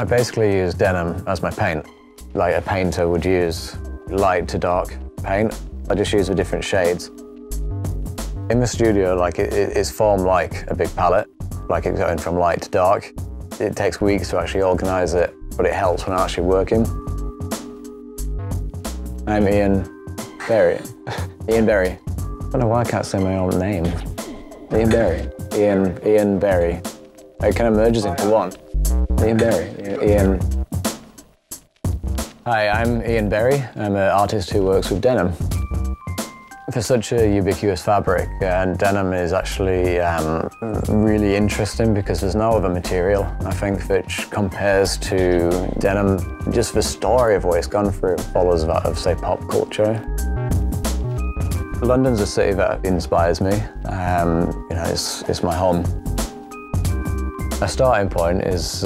I basically use denim as my paint. Like a painter would use light to dark paint. I just use the different shades. In the studio, like it's formed like a big palette, like it's going from light to dark. It takes weeks to actually organise it, but it helps when I'm actually working. I'm Ian Berry. Ian Berry. I don't know why I can't say my own name. Ian Berry. Ian Berry. It kind of merges into one. Ian Berry. Ian. Hi, I'm Ian Berry. I'm an artist who works with denim. For such a ubiquitous fabric, and denim is actually really interesting because there's no other material, I think, which compares to denim. Just the story of what it's gone through follows that of, say, pop culture. London's a city that inspires me. You know, it's my home. A starting point is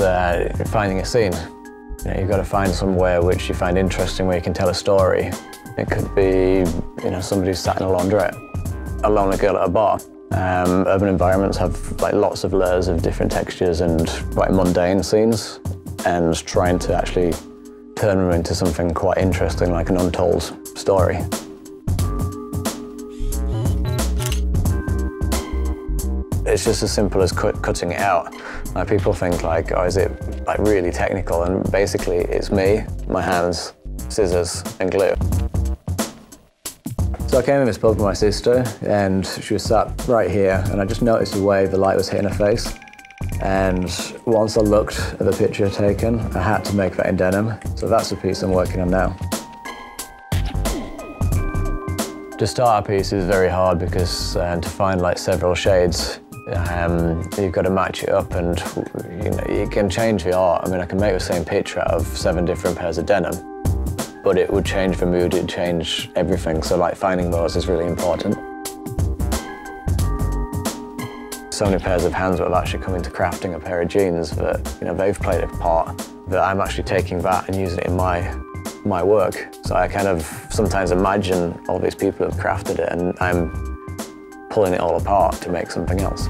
finding a scene. You know, you've got to find somewhere which you find interesting, where you can tell a story. It could be, you know, somebody sat in a laundrette, a lonely girl at a bar. Urban environments have like lots of layers of different textures and quite mundane scenes, and trying to actually turn them into something quite interesting, like an untold story. It's just as simple as cutting it out. Like, people think like, oh, is it like really technical? And basically, it's me, my hands, scissors, and glue. So I came in this pub with my sister, and she was sat right here, and I just noticed the way the light was hitting her face. And once I looked at the picture taken, I had to make that in denim. So that's the piece I'm working on now. To start a piece is very hard because to find like several shades, you've got to match it up, and you know, you can change the art. I mean, I can make the same picture out of 7 different pairs of denim, but it would change the mood, it'd change everything. So like finding those is really important. So many pairs of hands that have actually come into crafting a pair of jeans that, you know, they've played a part, that I'm actually taking that and using it in my work. So I kind of sometimes imagine all these people have crafted it, and I'm pulling it all apart to make something else.